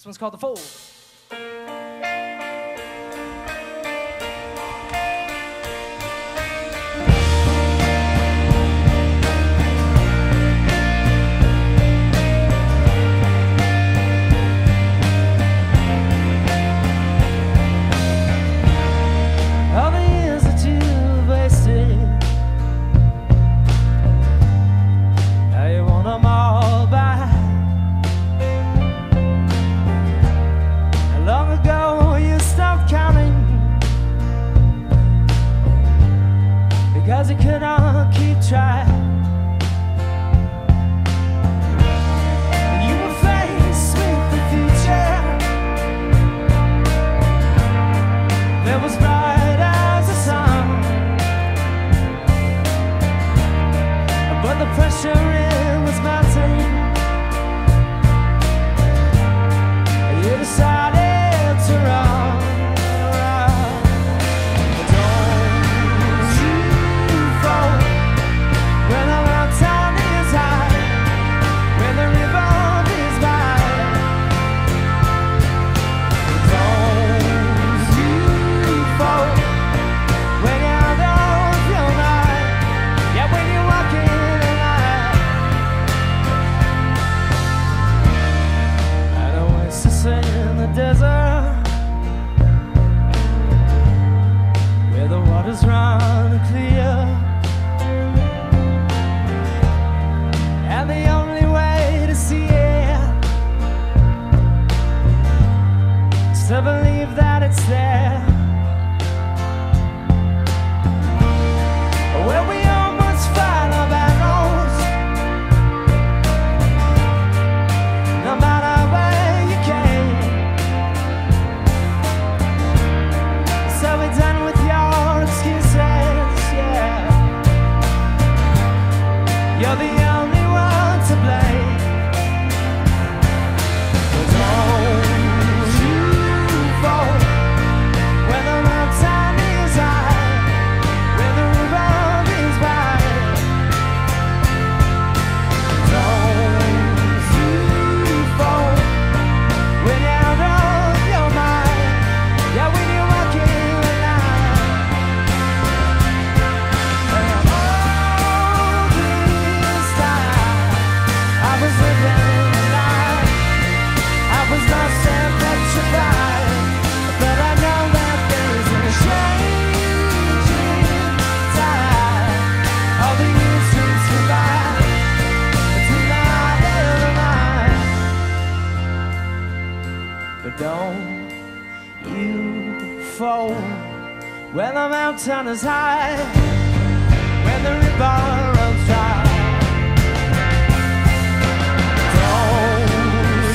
This one's called The Fold. Because you could not keep track. You were faced with the future that was bright as the sun, but the pressure it was mounting. You decided to run. Desert where the waters run clear, and the only way to see it is to believe that it's there. Where we almost fight our battles, no matter you're the only one to blame. Don't you fall when the mountain is high, when the river is wide. Don't you fall when you're out of your mind, yeah, when you're walking the line. I was living a lie. I was lost and petrified, but I know that there is a changing tide. All the years seems to lie. It's not ever mine. But don't you fall when the mountain is high, when the river runs dry. Don't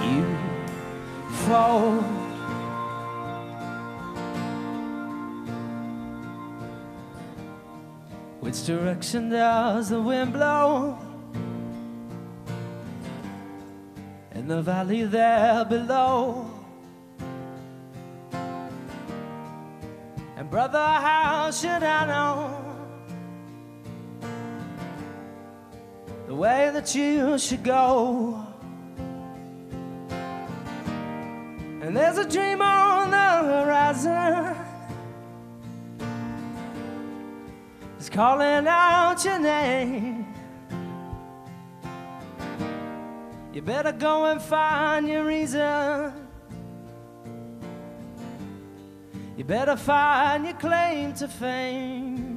you fold. Which direction does the wind blow? In the valley there below. And brother, how should I know the way that you should go? And there's a dream on the horizon, it's calling out your name. You better go and find your reason. You better find your claim to fame.